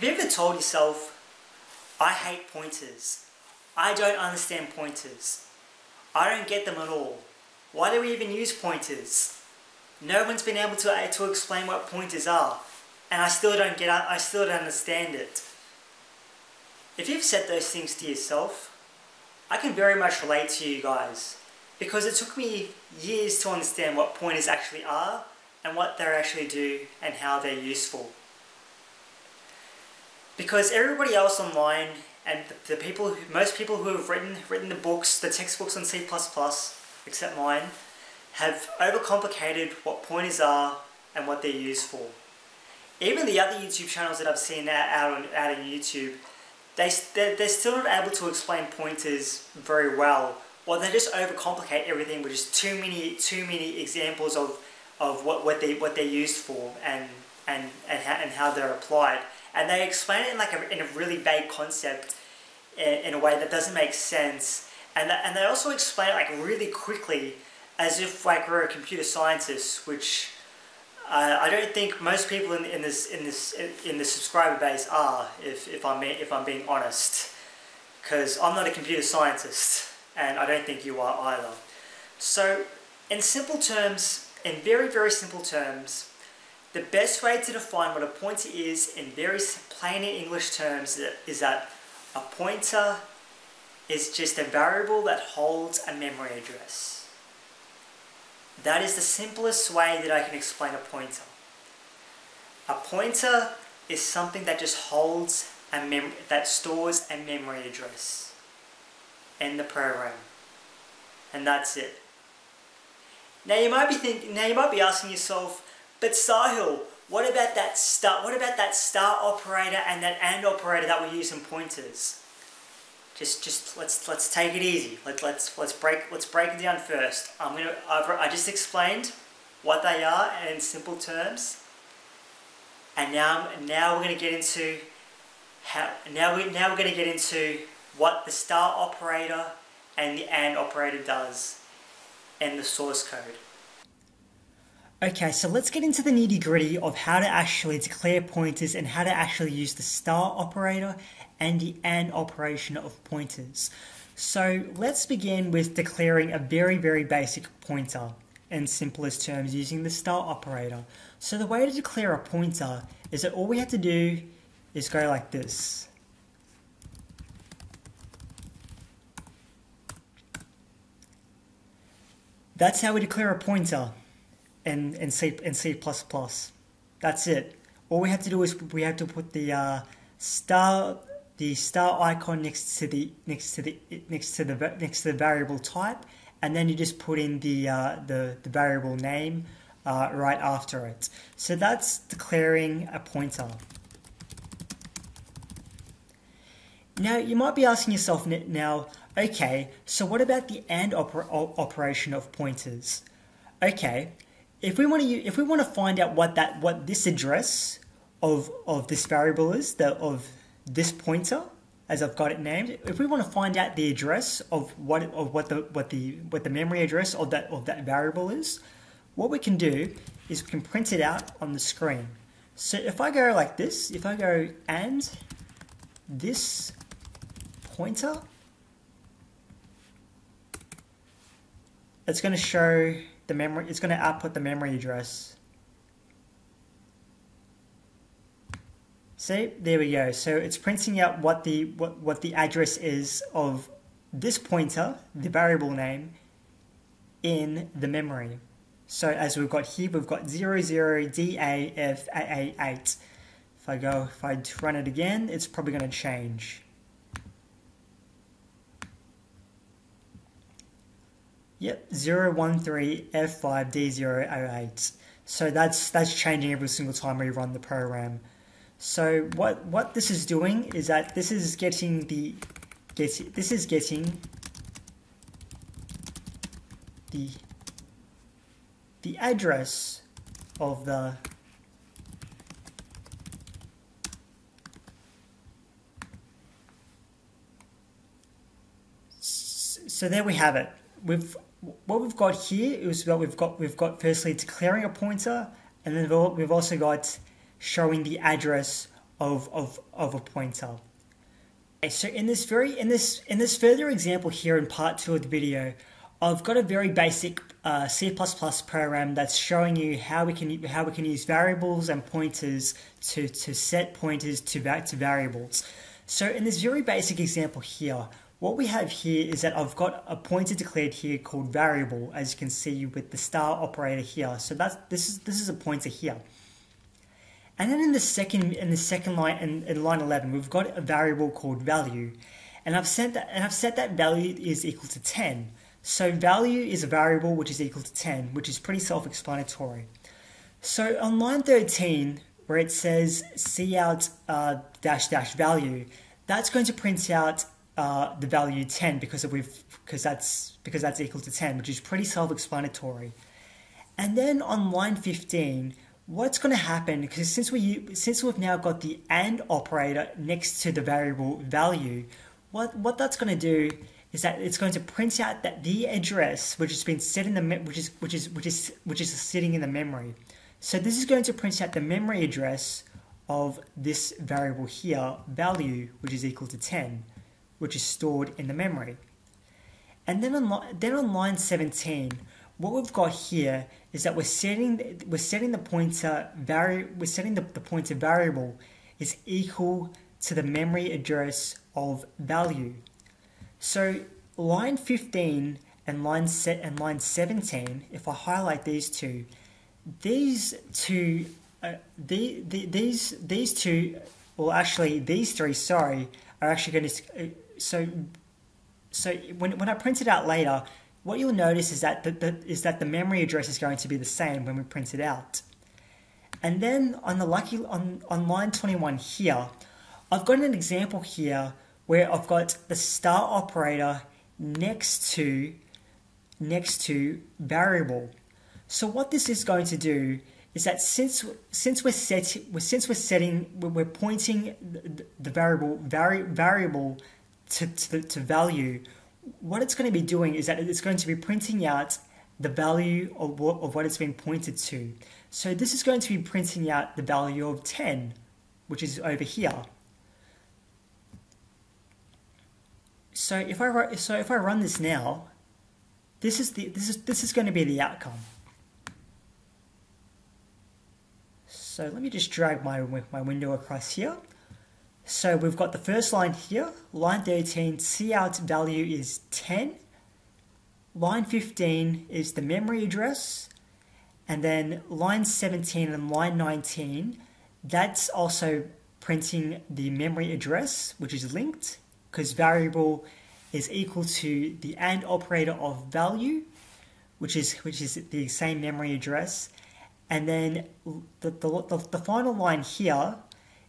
Have you ever told yourself, I hate pointers, I don't understand pointers, I don't get them at all, why do we even use pointers? No one's been able to explain what pointers are, and I still don't understand it. If you've said those things to yourself, I can very much relate to you guys, because it took me years to understand what pointers actually are, and what they actually do, and how they're useful. Because everybody else online, and most people who have written the books, the textbooks on C++, except mine, have overcomplicated what pointers are and what they're used for. Even the other YouTube channels that I've seen out on YouTube, they're still not able to explain pointers very well, or they just overcomplicate everything with just too many examples of what they're used for and how they're applied. And they explain it in a really vague concept, in a way that doesn't make sense. And they also explain it really quickly, as if we're a computer scientist, which I don't think most people in the subscriber base are, if I'm being honest, because I'm not a computer scientist, and I don't think you are either. So, in simple terms, in very, very simple terms, the best way to define what a pointer is in very plain English terms is that a pointer is just a variable that holds a memory address. That is the simplest way that I can explain a pointer. A pointer is something that just holds a memory, that stores a memory address in the program, and that's it. Now you might be asking yourself, but Sahil, what about that star? What about that star operator and that and operator that we use in pointers? Just let's take it easy. Let's break it down first. I just explained what they are in simple terms, and now we're going to get into what the star operator and the and operator does in the source code. Okay, so let's get into the nitty-gritty of how to actually declare pointers and how to actually use the star operator and the and operation of pointers. So let's begin with declaring a very, very basic pointer in simplest terms using the star operator. So the way to declare a pointer is that all we have to do is go like this. That's how we declare a pointer. And C++. That's it. All we have to do is we have to put the star icon next to the variable type, and then you just put in the variable name right after it. So that's declaring a pointer. Now you might be asking yourself now, okay, so what about the and operation of pointers? Okay. If we want to find out what this address of this variable is, of this pointer, as I've got it named, if we want to find out the address of what the memory address of that variable is, what we can do is we can print it out on the screen. So if I go like this, if I go and this pointer, it's going to show the memory, it's going to output the memory address. See, there we go. So it's printing out what the address is of this pointer, the variable name, in the memory. So as we've got here, we've got 00DAF8. If I run it again, it's probably going to change. Yep, 013F5D008. So that's changing every single time we run the program. So what this is doing is that this is getting the address of So there we have it. What we've got here is firstly declaring a pointer, and then we've also got showing the address of a point cell. Okay, so in this further example here in part 2 of the video, I've got a very basic C++ program that's showing you how we can use variables and pointers to set pointers to variables. So in this very basic example here, what we have here is that I've got a pointer declared here called variable, as you can see with the star operator here. So this is a pointer here. And then in the second line, in line 11, we've got a variable called value, and I've set that value is equal to 10. So value is a variable which is equal to 10, which is pretty self-explanatory. So on line 13, where it says cout -- value, that's going to print out the value 10 because that's equal to 10, which is pretty self-explanatory. And then on line 15, what's going to happen, because since we've now got the AND operator next to the variable value, what that's going to do is that it's going to print out that the address which has been set in the which is sitting in the memory. So this is going to print out the memory address of this variable here, value, which is equal to 10. Which is stored in the memory. And then on line 17, what we've got here is that we're setting the pointer variable is equal to the memory address of value. So line 15 and line 17, if I highlight these three are actually going to. So when I print it out later, what you'll notice is that the memory address is going to be the same when we print it out. And then on line 21 here, I've got an example here where I've got the star operator next to variable. So what this is going to do is that since we're pointing the variable to value, what it's going to be doing is that it's going to be printing out the value of what it's been pointed to. So this is going to be printing out the value of 10, which is over here. So if I run this now, this is going to be the outcome. So let me just drag my window across here. So we've got the first line here, line 13, cout value is 10. Line 15 is the memory address. And then line 17 and line 19, that's also printing the memory address, which is linked, because variable is equal to the AND operator of value, which is the same memory address. And then the final line here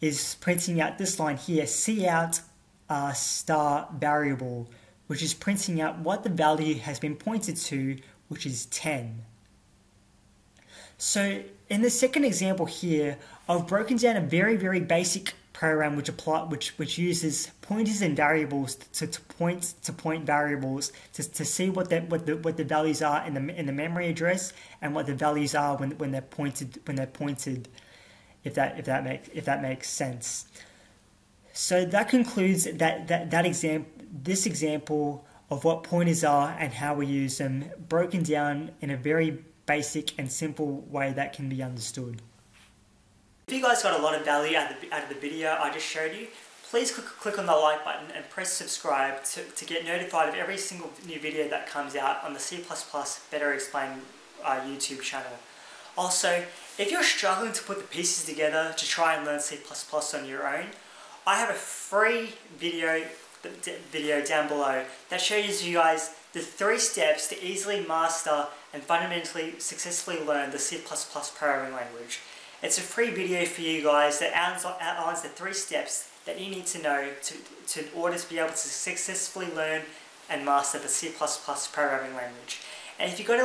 is printing out this line here, cout star variable, which is printing out what the value has been pointed to, which is 10. So in the second example here, I've broken down a very, very basic program which uses pointers and variables to point variables to see what the values are in the memory address and what the values are when they're pointed, if that makes sense. So that concludes this example of what pointers are and how we use them, broken down in a very basic and simple way that can be understood. If you guys got a lot of value out of the video I just showed you, please click on the like button and press subscribe to get notified of every single new video that comes out on the C++ Better Explained YouTube channel. Also, if you're struggling to put the pieces together to try and learn C++ on your own, I have a free video down below that shows you guys the 3 steps to easily master and fundamentally successfully learn the C++ programming language. It's a free video for you guys that outlines the 3 steps that you need to know in order to be able to successfully learn and master the C++ programming language. And if you get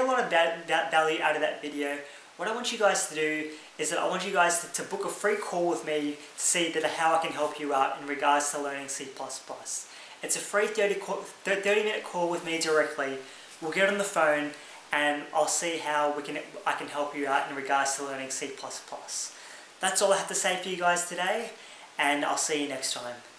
a lot of value out of that video, what I want you guys to do is that I want you guys to book a free call with me to see how I can help you out in regards to learning C++. It's a free 30-minute call with me directly. We'll get on the phone, and I'll see how I can help you out in regards to learning C++. That's all I have to say for you guys today, and I'll see you next time.